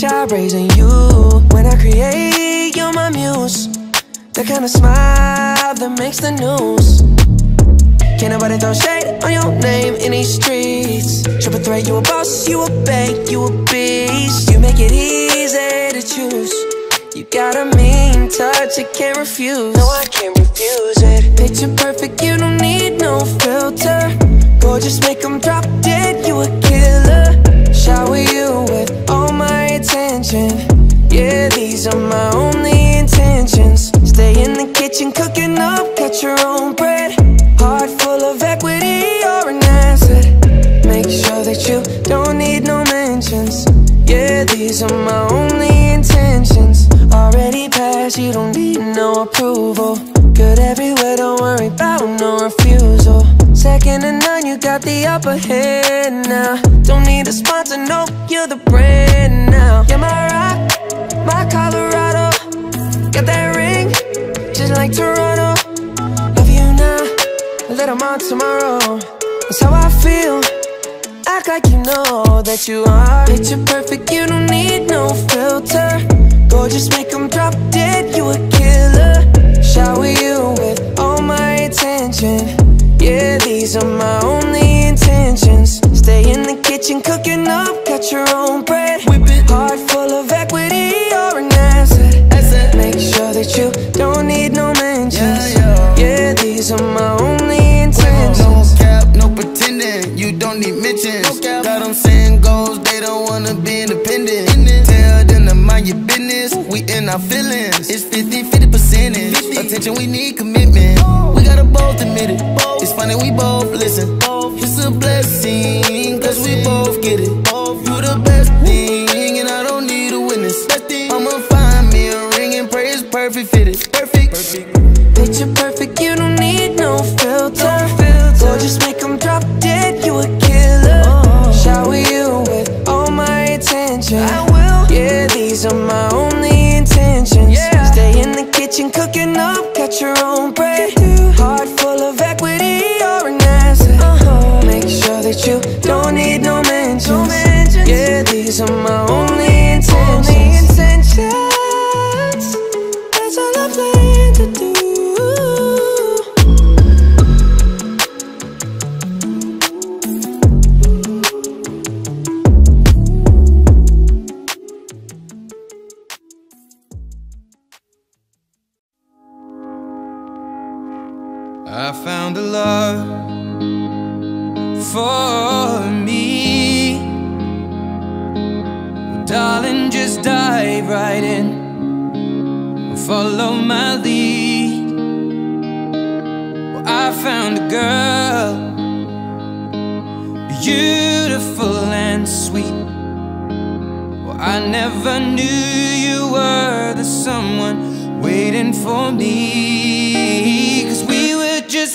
job raising you. When I create, you're my muse, the kind of smile that makes the news. Can't nobody throw shade on your name in these streets. Triple threat, you a boss, you a bank, you a beast. You make it easy to choose. You got a mean touch, I can't refuse. No, I can't refuse it. Picture perfect, you don't need no filter. Gorgeous, make them drop dead, you a killer. Shower you with all my attention. Yeah, these are my only intentions. Stay in the kitchen, cooking up, cut your own bread. Heart full of equity, you're an asset. Make sure that you don't need no mentions. Yeah, these are my only intentions. Already passed, you don't need no approval. Good everywhere, don't worry about no refusal. Second to none, you got the upper hand now. Don't need a sponsor, no, you're the brand now. You're my rock, my Colorado. Got that ring, just like Toronto. Love you now, a little more tomorrow. That's how I feel, act like you know that you are. Picture perfect, you don't need no filter. Gorgeous, make them drop dead, you a killer. Shower you with all my attention. Yeah, these are my only intentions. Stay in the kitchen, cooking up, cut your own bread. Heart full of equity, you're an asset. Make sure that you don't need no mentions. Yeah, these are my only intentions. No cap, no pretending, you don't need mentions. Got them saying goals, they don't wanna be independent. Tell them to mind your business, we in our feelings. It's 50/50%. Attention, we need commitment. We gotta both admit it. It's funny, we both listen. It's a blessing, cause we both get it. You the best thing, and I don't need a witness. I'ma find me a ring and pray it's perfect fitted. Perfect. Picture perfect, you don't need no filter. Or just make them drop dead, you a killer. Shower you with all my attention. I will. Yeah, these are my only intentions. Yeah. Stay in the kitchen, cooking up, cut your own bread. Heart full of equity. You don't need no mentions. No mentions. Yeah, these are my only intentions. Only intentions. That's all I plan to do. I found a love for me, well, darling, just dive right in, follow my lead. Well, I found a girl, beautiful and sweet. Well, I never knew you were the someone waiting for me. Cause we were just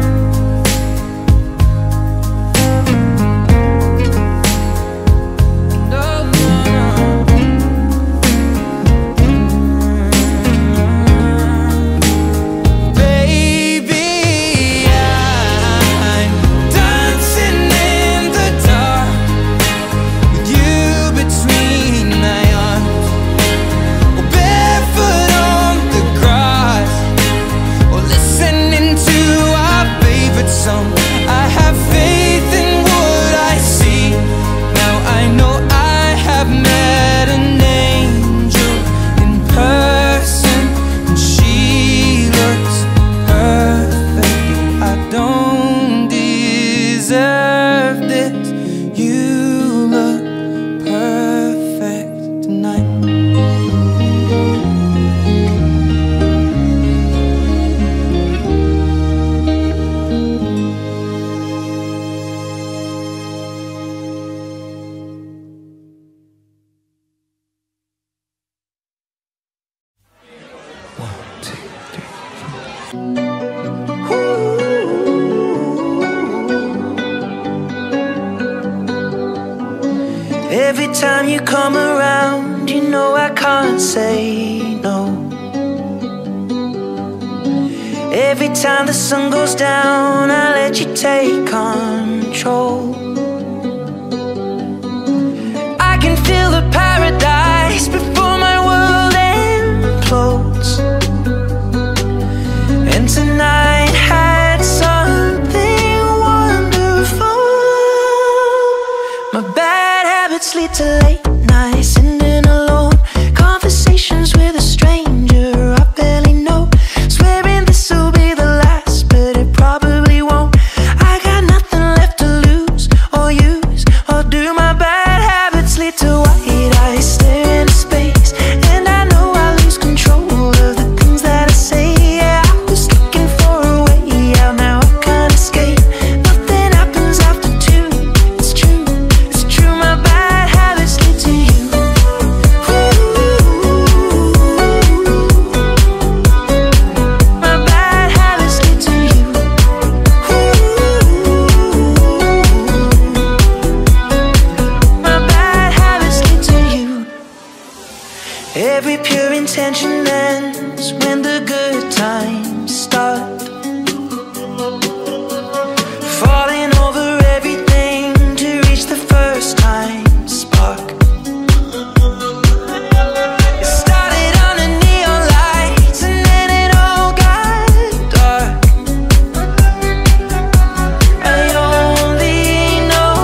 No, no, no. Baby, I'm dancing in the dark with you between my arms, or barefoot on the grass, or listening to our favorite song. I have faith in what I see. Now I know I have met an angel in person, and she looks perfect. I don't deserve this. You look perfect tonight. Every time you come around, you know I can't say no. Every time the sun goes down, I let you take control. I can feel the paradise before my world implodes. And tonight had something wonderful. My bad habits lead to late nights, ending alone. Conversations with a stranger I barely know. Swearing this will be the last, but it probably won't. I got nothing left to lose or use or do. My bad habits lead to white eyes staring into space, and I know I lose control of the things that I say. Yeah, I was looking for a way out, now I can't escape. Nothing happens after 2. It's true, it's true. My bad habits lead to you. Ooh. My bad habits lead to you. Ooh. My bad habits lead to you. Every pure intention ends when the good times start. Falling over everything to reach the first time spark. It started on a neon light and then it all got dark. I only know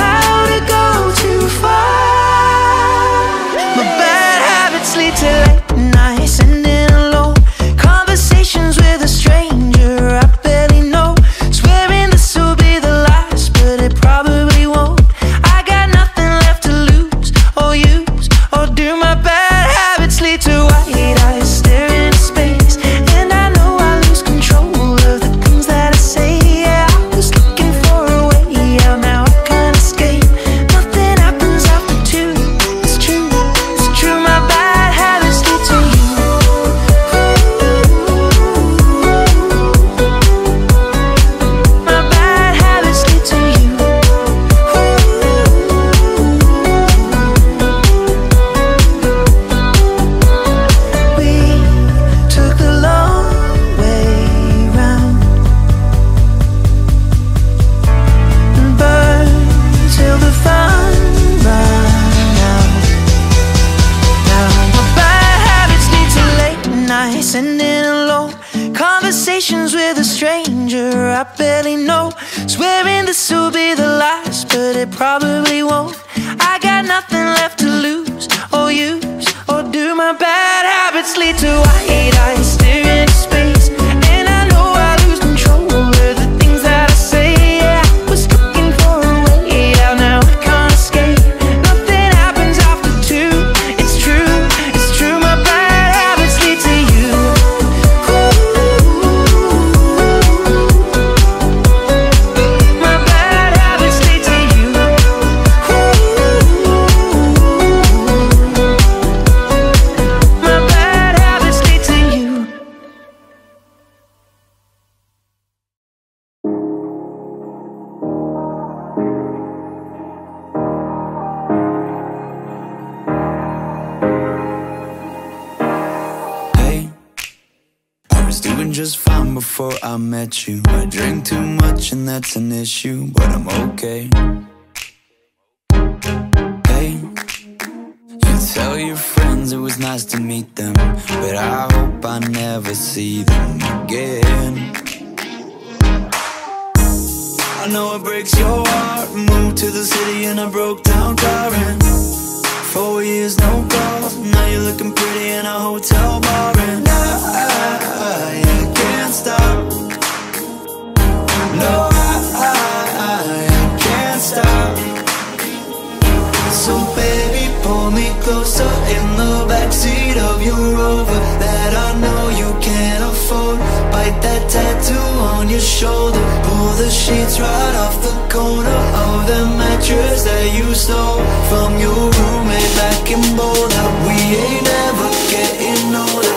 how to go too far. My bad habits lead to late nights, ending alone. Conversations with a stranger I barely know. Swearing this will be the last, but it probably won't. I got nothing left to lose or use or do. My bad habits lead to white eyes staring into space, and I know I lose control of the things that I say. Yeah, I was looking for a way out, now I can't escape. Nothing happens after 2. It's true, it's true. My bad habits lead to you. My bad habits lead to you. We took the long way round and burned till the fun ran out. Now my bad habits lead to late nights, ending alone. Conversations with a stranger I barely know. Swearing this will be the last, but it probably won't. I got nothing left to lose or use or do. My bad habits lead to white eyes staring into space, and I know I lose control of the things that I say. Yeah, I was looking for a way out, now I can't escape. Nothing happens after 2. It's true, it's true. My bad habits lead to you. Ooh. just fine before I met you. I drink too much and that's an issue, but I'm okay. Hey, you tell your friends it was nice to meet them, but I hope I never see them again. I know it breaks your heart. Moved to the city and I broke down crying. 4 years, no calls. Now you're looking pretty in a hotel bar, and I can't stop. No, I can't stop. So baby, pull me closer in the backseat of your Rover that I know you can't afford. Bite that tattoo on your shoulder. Pull the sheets right off the corner of the mattress that you stole from your roommate back in Boulder. We ain't ever getting older.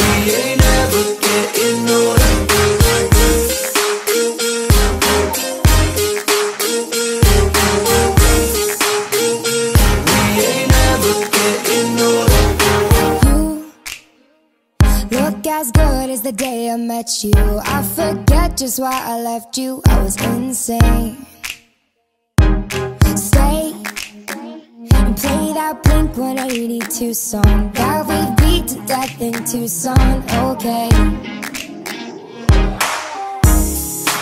We ain't ever getting older. We ain't ever getting older. Look as good as the day I met you. I forget just why I left you. I was insane. Stay and play that Blink 182 song that we beat to death in Tucson. Okay,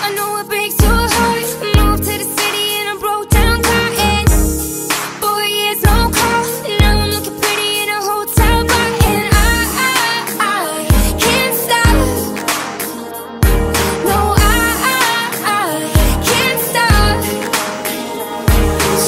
I know it breaks your heart. Moved to the city and I broke down crying. 4 years, no call. Now I'm looking pretty in a hotel bar, and I can't stop. No, I can't stop.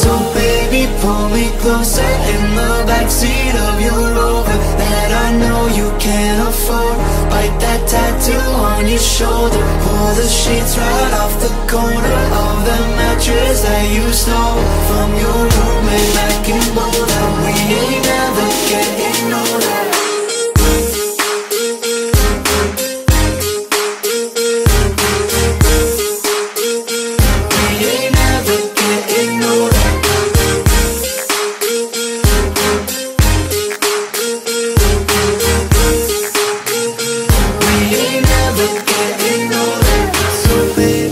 So baby, pull me closer in the backseat of your Rover that I know you can't afford. Bite that tattoo on your shoulder. Pull the sheets right off the corner of the mattress that you stole from your roommate back in Boulder. We ain't ever getting older. We ain't ever getting older. We ain't ever getting older. So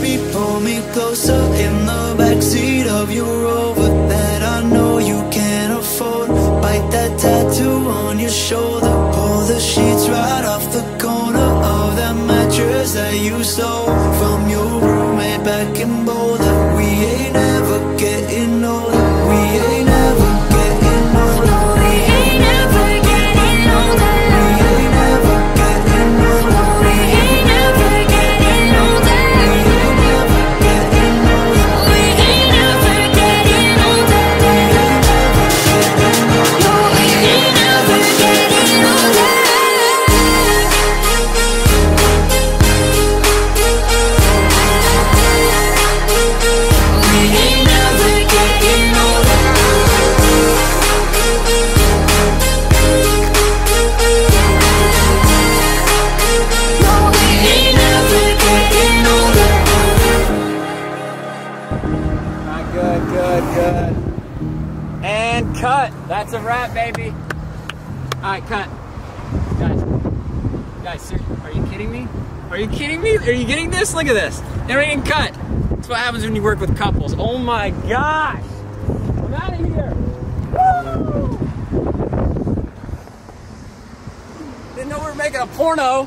baby, pull me closer in the backseat of your Rover that I know you can't afford. Bite that tattoo on your shoulder. Pull the sheets right off the corner of that mattress that you stole from your roommate back in Boulder. We ain't ever getting older. We ain't ever getting older. We ain't ever getting older. We ain't ever getting older. We ain't ever getting older. We ain't ever getting older. We ain't ever getting older. We ain't ever getting older. No, we ain't ever getting older. We ain't ever getting older. No, we ain't ever getting older. Alright, good. And cut. That's a wrap, baby. Alright, cut. Guys, seriously, are you kidding me? Are you kidding me? Are you getting this? Look at this. Never even cut. That's what happens when you work with couples. Oh my gosh. I'm out of here. Woo! Didn't know we were making a porno.